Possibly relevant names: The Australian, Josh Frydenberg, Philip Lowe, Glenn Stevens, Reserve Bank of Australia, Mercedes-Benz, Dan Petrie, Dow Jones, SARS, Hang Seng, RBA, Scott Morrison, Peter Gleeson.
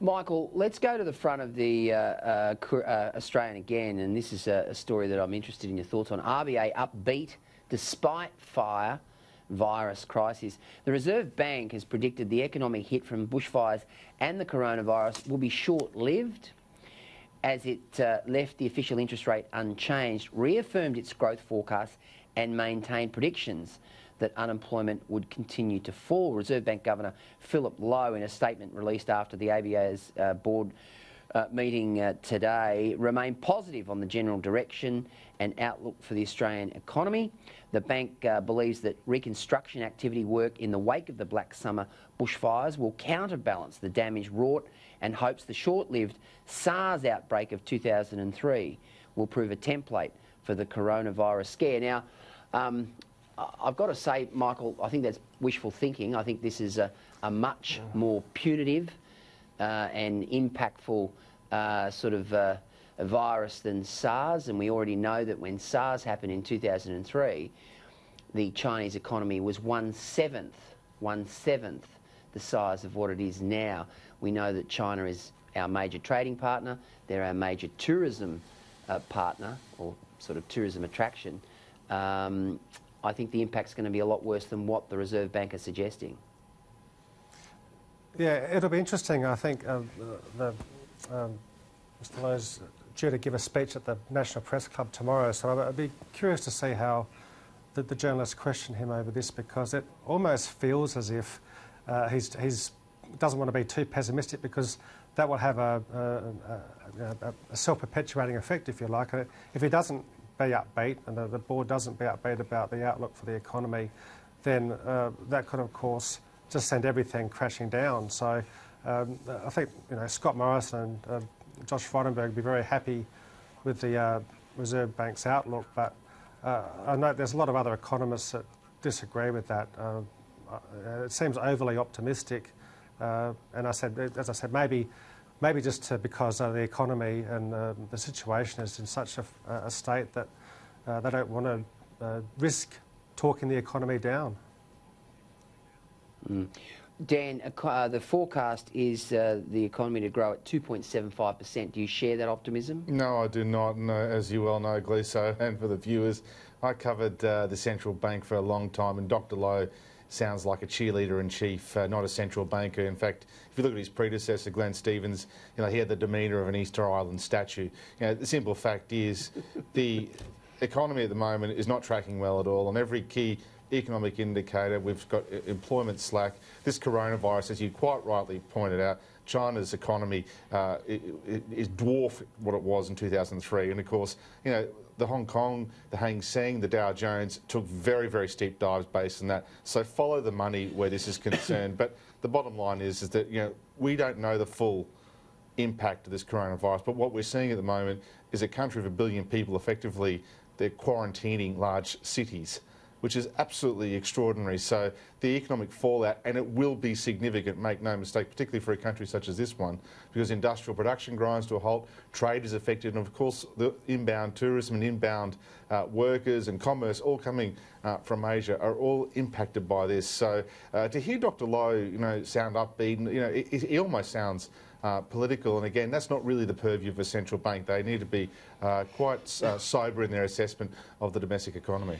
Michael, let's go to the front of the Australian again, and this is a story that I'm interested in your thoughts on. RBA upbeat despite fire virus crisis. The Reserve Bank has predicted the economic hit from bushfires and the coronavirus will be short-lived, as it left the official interest rate unchanged, reaffirmed its growth forecast and maintained predictions that unemployment would continue to fall. Reserve Bank Governor Philip Lowe, in a statement released after the ABA's board meeting today, remained positive on the general direction and outlook for the Australian economy. The bank believes that reconstruction activity work in the wake of the Black Summer bushfires will counterbalance the damage wrought, and hopes the short-lived SARS outbreak of 2003 will prove a template for the coronavirus scare. Now, I've got to say, Michael, I think that's wishful thinking. I think this is a much more punitive and impactful virus than SARS, and we already know that when SARS happened in 2003, the Chinese economy was one-seventh the size of what it is now. We know that China is our major trading partner, they're our major tourism partner, or sort of tourism attraction. I think the impact's going to be a lot worse than what the Reserve Bank is suggesting. Yeah, it'll be interesting. I think Mr. Lowe's due to give a speech at the National Press Club tomorrow, so I'd be curious to see how the journalists question him over this, because it almost feels as if he's doesn't want to be too pessimistic, because that will have a self-perpetuating effect, if you like. If he doesn't be upbeat and the board doesn't be upbeat about the outlook for the economy, then that could, of course, just send everything crashing down. So I think Scott Morrison and Josh Frydenberg would be very happy with the Reserve Bank's outlook, but I know there's a lot of other economists that disagree with that. It seems overly optimistic, and as I said, maybe just because the economy and the situation is in such a state that they don't want to risk talking the economy down. Mm. Dan, the forecast is the economy to grow at 2.75%. Do you share that optimism? No, I do not. No, as you well know, Gliso, and for the viewers, I covered the central bank for a long time, and Dr. Lowe sounds like a cheerleader in chief, not a central banker. In fact, if you look at his predecessor, Glenn Stevens, he had the demeanour of an Easter Island statue. The simple fact is the economy at the moment is not tracking well at all, and every key economic indicator, we've got employment slack. This coronavirus, as you quite rightly pointed out, China's economy is dwarf what it was in 2003, and of course, the Hong Kong, the Hang Seng, the Dow Jones took very, very steep dives based on that. So follow the money where this is concerned. But the bottom line is that we don't know the full impact of this coronavirus. But what we're seeing at the moment is a country of 1 billion people, effectively, they're quarantining large cities, which is absolutely extraordinary. So the economic fallout, and it will be significant, make no mistake, particularly for a country such as this one, because industrial production grinds to a halt, trade is affected, and of course the inbound tourism and inbound workers and commerce, all coming from Asia, are all impacted by this. So to hear Dr. Lowe, sound upbeat, he almost sounds political, and again, that's not really the purview of a central bank. They need to be quite sober in their assessment of the domestic economy.